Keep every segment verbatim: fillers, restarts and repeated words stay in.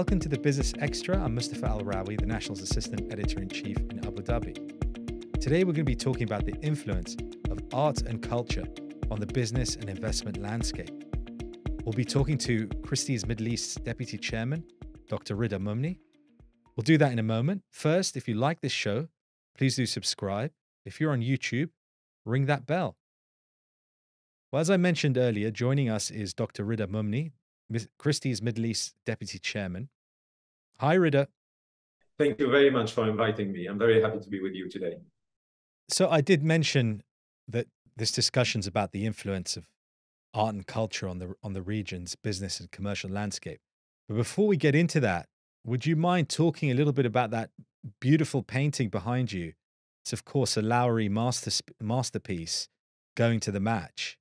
Welcome to the Business Extra. I'm Mustafa Al-Rawi, the National's Assistant Editor-in-Chief in Abu Dhabi. Today, we're going to be talking about the influence of art and culture on the business and investment landscape. We'll be talking to Christie's Middle East's Deputy Chairman, Doctor Ridha Moumni. We'll do that in a moment. First, if you like this show, please do subscribe. If you're on YouTube, ring that bell. Well, as I mentioned earlier, joining us is Doctor Ridha Moumni, Christie's Middle East Deputy Chairman. Hi, Ridha. Thank you very much for inviting me. I'm very happy to be with you today. So I did mention that this discussion's about the influence of art and culture on the, on the region's business and commercial landscape. But before we get into that, would you mind talking a little bit about that beautiful painting behind you? It's, of course, a Lowry master, masterpiece, Going to the Match.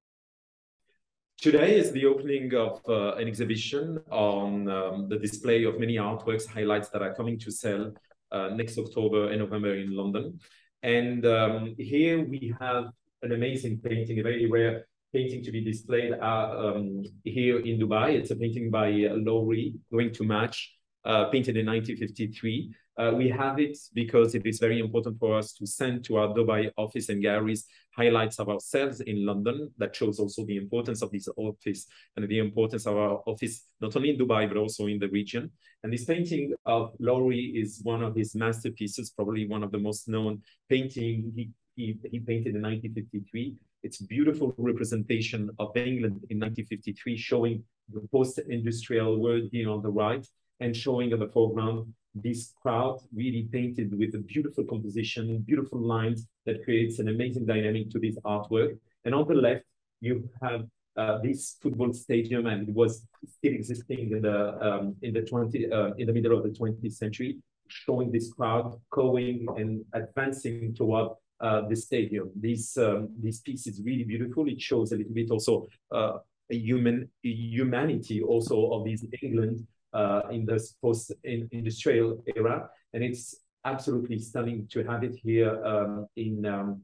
Today is the opening of uh, an exhibition on um, the display of many artworks, highlights that are coming to sell uh, next October and November in London. And um, here we have an amazing painting, a very rare painting to be displayed uh, um, here in Dubai. It's a painting by uh, Lowry, Going to Match, uh, painted in nineteen fifty-three. Uh, we have it because it is very important for us to send to our Dubai office and galleries highlights of ourselves in London. That shows also the importance of this office and the importance of our office, not only in Dubai, but also in the region. And this painting of Lowry is one of his masterpieces, probably one of the most known painting he, he, he painted in nineteen fifty-three. It's a beautiful representation of England in nineteen fifty-three, showing the post-industrial world here on the right and showing in the foreground this crowd really painted with a beautiful composition, beautiful lines that creates an amazing dynamic to this artwork. And on the left, you have uh, this football stadium, and it was still existing in the um, in the twenty uh, in the middle of the twentieth century, showing this crowd going and advancing toward uh, the stadium. This um, this piece is really beautiful. It shows a little bit also uh, a human a humanity also of this England. Uh, in this post-industrial era, and it's absolutely stunning to have it here um, in um,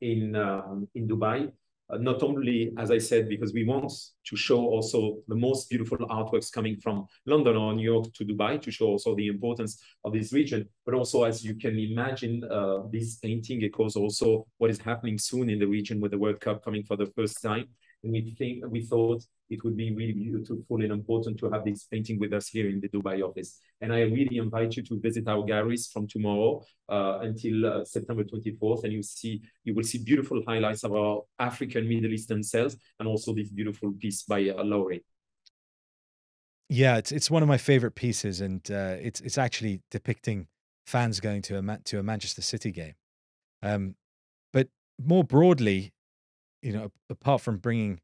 in um, in Dubai. Uh, not only, as I said, because we want to show also the most beautiful artworks coming from London or New York to Dubai to show also the importance of this region, but also, as you can imagine, uh, this painting echoes also what is happening soon in the region with the World Cup coming for the first time. And we think we thought it would be really beautiful and important to have this painting with us here in the Dubai office. And I really invite you to visit our galleries from tomorrow uh, until uh, September twenty-fourth, and you see you will see beautiful highlights of our African Middle Eastern sales, and also this beautiful piece by uh, Lowry. Yeah, it's it's one of my favorite pieces, and uh, it's it's actually depicting fans going to a Ma to a Manchester City game. Um, but more broadly, you know, apart from bringing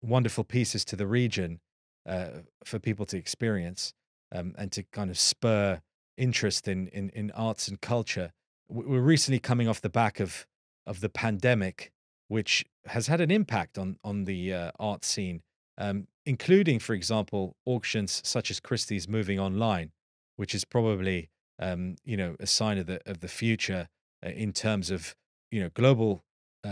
wonderful pieces to the region uh, for people to experience um, and to kind of spur interest in, in, in arts and culture, we're recently coming off the back of, of the pandemic, which has had an impact on, on the uh, art scene, um, including, for example, auctions such as Christie's moving online, which is probably, um, you know, a sign of the, of the future in terms of, you know, global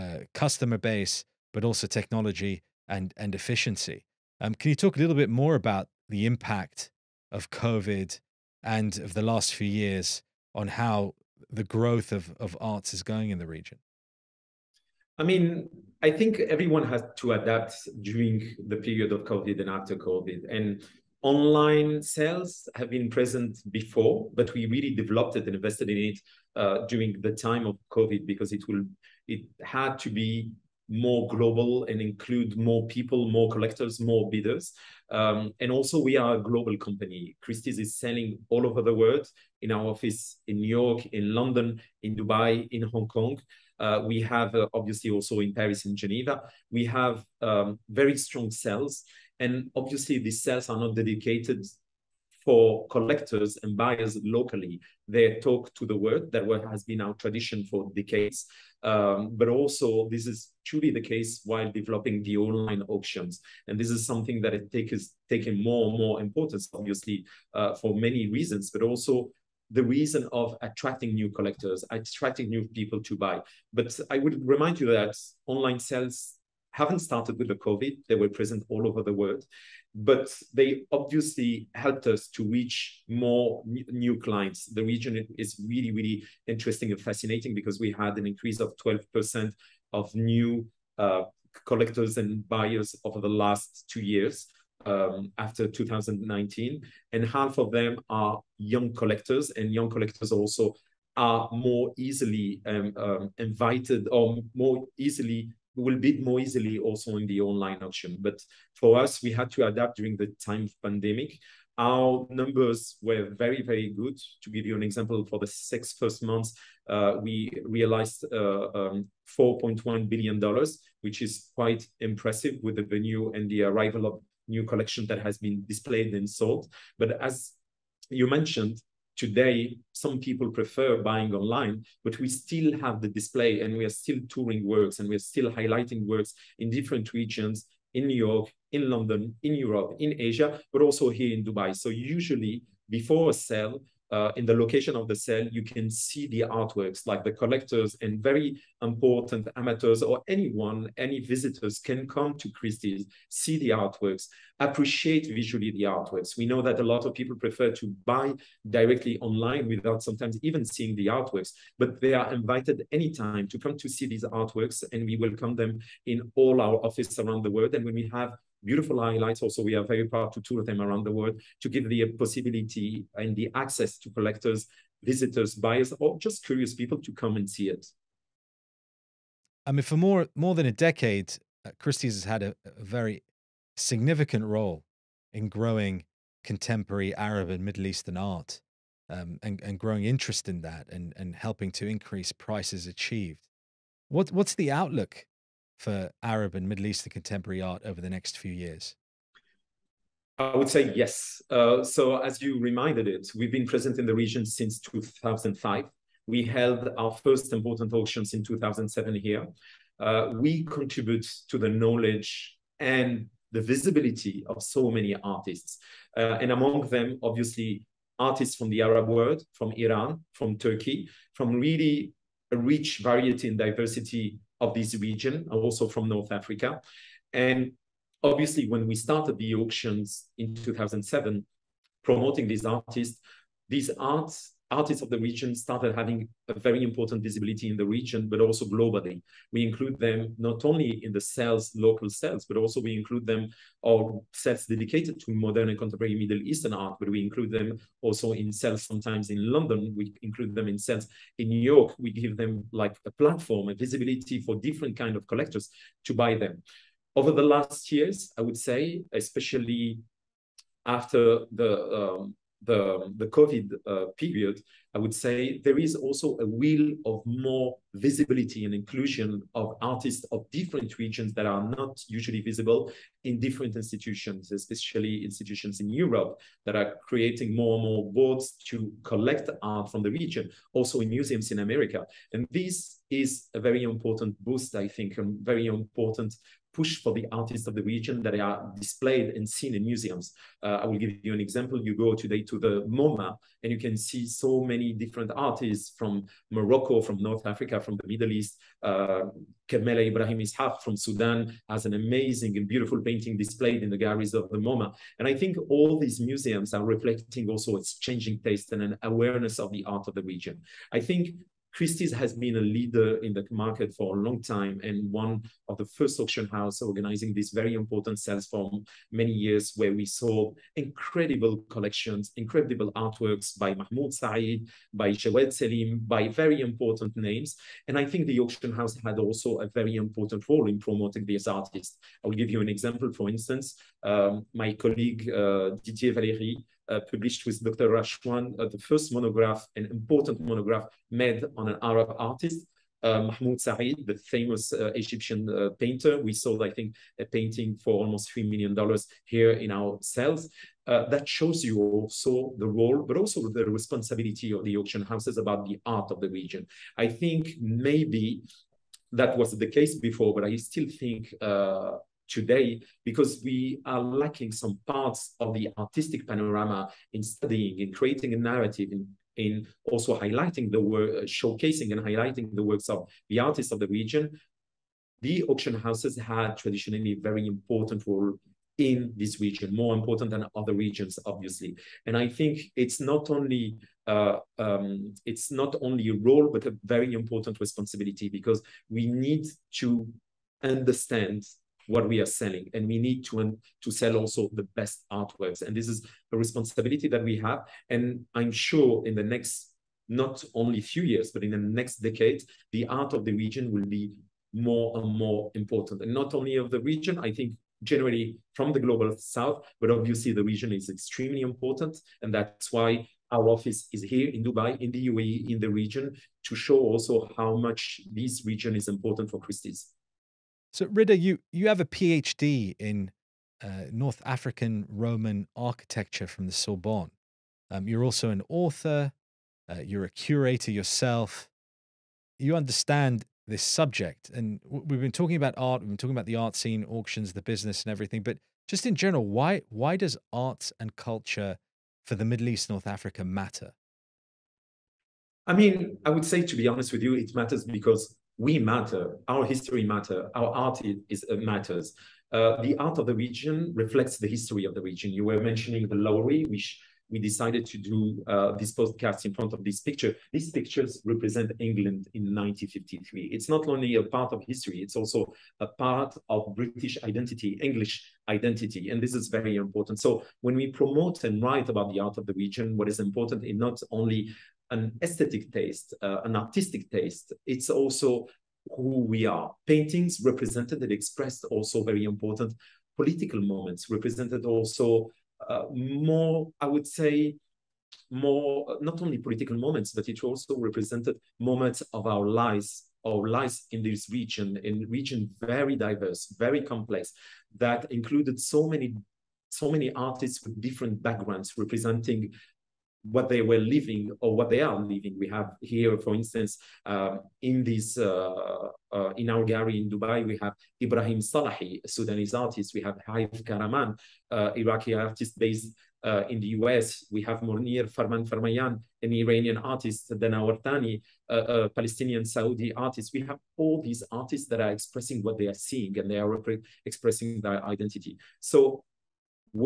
Uh, customer base, but also technology and, and efficiency. Um, can you talk a little bit more about the impact of COVID and of the last few years on how the growth of, of arts is going in the region? I mean, I think everyone has to adapt during the period of COVID and after COVID. And online sales have been present before, but we really developed it and invested in it uh, during the time of COVID, because it will it had to be more global and include more people, more collectors, more bidders. Um, and also, we are a global company. Christie's is selling all over the world, in our office in New York, in London, in Dubai, in Hong Kong. Uh, we have, uh, obviously, also in Paris and Geneva. We have um, very strong sales. And obviously, these sales are not dedicated for collectors and buyers locally. They talk to the world. That word has been our tradition for decades. Um, but also, this is truly the case while developing the online auctions. And this is something that it take is taking more and more importance, obviously, uh, for many reasons, but also the reason of attracting new collectors, attracting new people to buy. But I would remind you that online sales haven't started with the COVID. They were present all over the world, but they obviously helped us to reach more new clients. The region is really, really interesting and fascinating because we had an increase of twelve percent of new uh, collectors and buyers over the last two years um, after two thousand nineteen. And half of them are young collectors, and young collectors also are more easily um, um, invited or more easily will bid more easily also in the online auction. But for us, we had to adapt during the time of pandemic. Our numbers were very, very good. To give you an example, for the six first months, uh, we realized uh, um, four point one billion dollars, which is quite impressive with the venue and the arrival of new collection that has been displayed and sold. But as you mentioned, today, some people prefer buying online, but we still have the display and we are still touring works and we're still highlighting works in different regions, in New York, in London, in Europe, in Asia, but also here in Dubai. So usually before a sale, uh, in the location of the sale, you can see the artworks, like the collectors and very important amateurs or anyone, any visitors can come to Christie's, see the artworks, appreciate visually the artworks. We know that a lot of people prefer to buy directly online without sometimes even seeing the artworks, but they are invited anytime to come to see these artworks, and we welcome them in all our offices around the world. And when we have beautiful highlights also, we are very proud to tour them around the world to give the possibility and the access to collectors, visitors, buyers, or just curious people to come and see it. I mean, for more, more than a decade, Christie's has had a, a very significant role in growing contemporary Arab and Middle Eastern art, um, and, and growing interest in that, and, and helping to increase prices achieved. What, what's the outlook for Arab and Middle Eastern contemporary art over the next few years? I would say yes. Uh, so as you reminded it, we've been present in the region since two thousand five. We held our first important auctions in two thousand seven here. Uh, we contribute to the knowledge and the visibility of so many artists. Uh, and among them, obviously, artists from the Arab world, from Iran, from Turkey, from really a rich variety and diversity of this region, also from North Africa. And obviously, when we started the auctions in two thousand seven, promoting these artists, these arts, artists of the region started having a very important visibility in the region, but also globally. We include them not only in the sales, local sales, but also we include them or sales dedicated to modern and contemporary Middle Eastern art, but we include them also in sales sometimes in London. We include them in sales in New York. We give them like a platform, a visibility for different kind of collectors to buy them. Over the last years, I would say, especially after the um, The, the COVID uh, period, I would say there is also a will of more visibility and inclusion of artists of different regions that are not usually visible in different institutions, especially institutions in Europe that are creating more and more boards to collect art from the region, also in museums in America. And this is a very important boost, I think, and very important push for the artists of the region that are displayed and seen in museums. Uh, I will give you an example. You go today to the MoMA and you can see so many different artists from Morocco, from North Africa, from the Middle East. Uh, Kamela Ibrahim Ishaq from Sudan has an amazing and beautiful painting displayed in the galleries of the MoMA. And I think all these museums are reflecting also its changing taste and an awareness of the art of the region. I think Christie's has been a leader in the market for a long time and one of the first auction house organizing this very important sales for many years, where we saw incredible collections, incredible artworks by Mahmoud Saïd, by Jawed Selim, by very important names. And I think the auction house had also a very important role in promoting these artists. I will give you an example. For instance, um, my colleague uh, Didier Valéry Uh, published with Doctor Rashwan, uh, the first monograph, an important monograph made on an Arab artist, uh, Mahmoud Saïd, the famous uh, Egyptian uh, painter. We sold, I think, a painting for almost three million dollars here in our sales. Uh, that shows you also the role, but also the responsibility of the auction houses about the art of the region. I think maybe that was the case before, but I still think uh, today, because we are lacking some parts of the artistic panorama in studying, in creating a narrative, in, in also highlighting the work, showcasing and highlighting the works of the artists of the region. the auction houses had traditionally a very important role in this region, more important than other regions, obviously. And I think it's not only uh, um, it's not only a role, but a very important responsibility, because we need to understand what we are selling, and we need to um, to sell also the best artworks. And this is a responsibility that we have. And I'm sure in the next, not only few years, but in the next decade, the art of the region will be more and more important. And not only of the region, I think generally from the global south, but obviously the region is extremely important. And that's why our office is here in Dubai, in the U A E, in the region, to show also how much this region is important for Christie's. So Ridha, you, you have a PhD in uh, North African Roman architecture from the Sorbonne. Um, you're also an author, uh, you're a curator yourself. You understand this subject, and we've been talking about art, we've been talking about the art scene, auctions, the business and everything, but just in general, why, why does arts and culture for the Middle East, North Africa matter? I mean, I would say, to be honest with you, it matters because we matter, our history matters, our art is, is, uh, matters. Uh, the art of the region reflects the history of the region. You were mentioning the Lowry, which we decided to do uh, this podcast in front of this picture. These pictures represent England in nineteen fifty-three. It's not only a part of history, it's also a part of British identity, English identity, and this is very important. So when we promote and write about the art of the region, what is important is not only an aesthetic taste, uh, an artistic taste, it's also who we are. Paintings represented and expressed also very important political moments, represented also Uh, more, I would say, more, not only political moments, but it also represented moments of our lives, our lives in this region, in region very diverse, very complex, that included so many, so many artists with different backgrounds representing what they were living or what they are living. We have here, for instance, uh, in this uh, uh, in our gallery in Dubai, we have Ibrahim Salahi, a Sudanese artist. We have Haif Karaman, uh, Iraqi artist based uh, in the U S. We have Mounir Farman Farmayan, an Iranian artist. Then Awartani, uh, a Palestinian Saudi artist. We have all these artists that are expressing what they are seeing, and they are expressing their identity. So,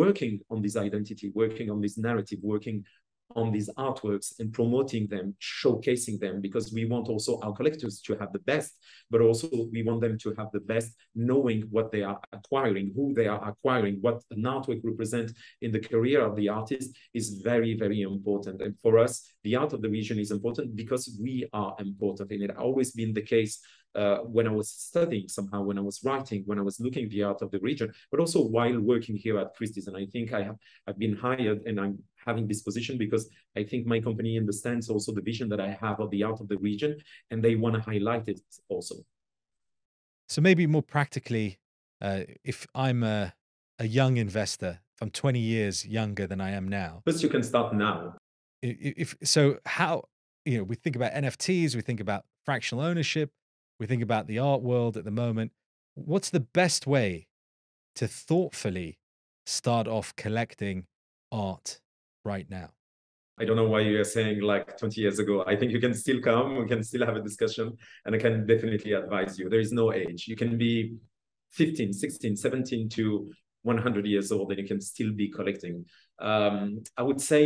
working on this identity, working on this narrative, working on these artworks and promoting them, showcasing them, because we want also our collectors to have the best, but also we want them to have the best knowing what they are acquiring, who they are acquiring, what an artwork represents in the career of the artist is very, very important. And for us, the art of the region is important because we are important. And it has always been the case uh, when I was studying somehow, when I was writing, when I was looking at the art of the region, but also while working here at Christie's. And I think I have, I've been hired and I'm having this position because I think my company understands also the vision that I have of the art of the region, and they want to highlight it also. So maybe more practically, uh, if I'm a, a young investor, if I'm twenty years younger than I am now. But you can start now. If, if, so how, you know, we think about N F Ts, we think about fractional ownership, we think about the art world at the moment. What's the best way to thoughtfully start off collecting art right now? I don't know why you are saying like twenty years ago. I think you can still come, we can still have a discussion, and I can definitely advise you. There is no age. You can be fifteen, sixteen, seventeen to one hundred years old and you can still be collecting. Um, I would say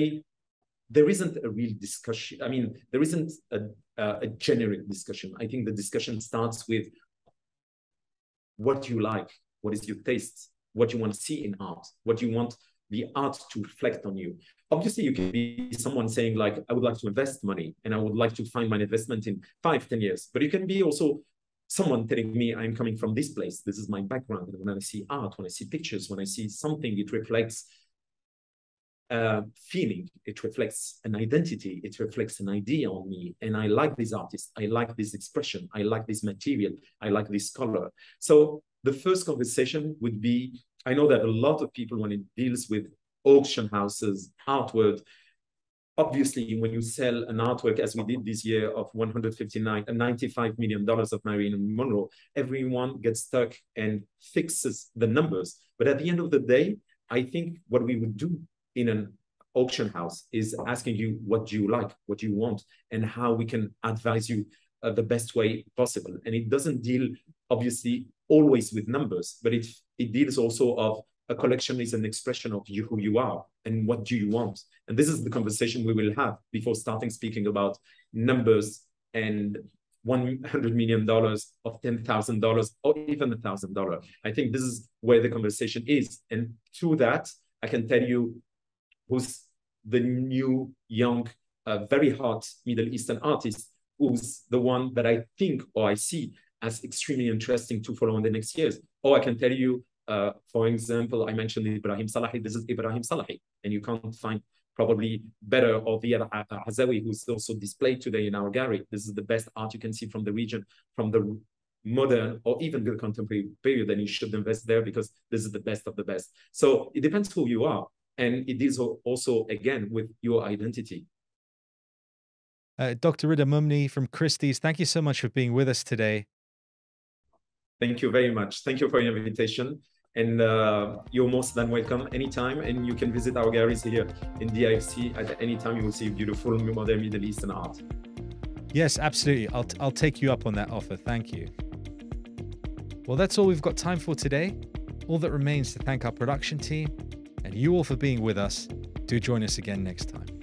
there isn't a real discussion. I mean, there isn't a, a, a generic discussion. I think the discussion starts with what you like, what is your taste, what you want to see in art, what you want the art to reflect on you. Obviously, you can be someone saying like, I would like to invest money and I would like to find my investment in five, ten years. But you can be also someone telling me, I'm coming from this place. This is my background. And when I see art, when I see pictures, when I see something, it reflects uh, feeling. It reflects an identity. It reflects an idea on me. And I like this artist. I like this expression. I like this material. I like this color. So the first conversation would be, I know that a lot of people, when it deals with auction houses, artwork, obviously, when you sell an artwork, as we did this year, of one hundred fifty-nine and ninety-five million dollars of Marilyn Monroe, everyone gets stuck and fixes the numbers. But at the end of the day, I think what we would do in an auction house is asking you, what do you like, what do you want, and how we can advise you uh, the best way possible. And it doesn't deal, obviously, always with numbers, but it, it deals also of a collection is an expression of you, who you are and what do you want. And this is the conversation we will have before starting speaking about numbers and one hundred million dollars of ten thousand dollars or even one thousand dollars. I think this is where the conversation is. And to that, I can tell you who's the new, young, uh, very hot Middle Eastern artist, who's the one that I think or I see as extremely interesting to follow in the next years. Or I can tell you, uh, for example, I mentioned Ibrahim Salahi. This is Ibrahim Salahi. And you can't find probably better, or the Yara Azawi, who's also displayed today in our gallery. This is the best art you can see from the region, from the modern or even the contemporary period, and you should invest there because this is the best of the best. So it depends who you are. And it is also, again, with your identity. Uh, Doctor Ridha Moumni from Christie's, thank you so much for being with us today. Thank you very much. Thank you for your invitation. And uh, you're most than welcome anytime. And you can visit our galleries here in D I F C at any time. You will see beautiful modern Middle Eastern art. Yes, absolutely. I'll, I'll take you up on that offer. Thank you. Well, that's all we've got time for today. All that remains to thank our production team and you all for being with us. Do join us again next time.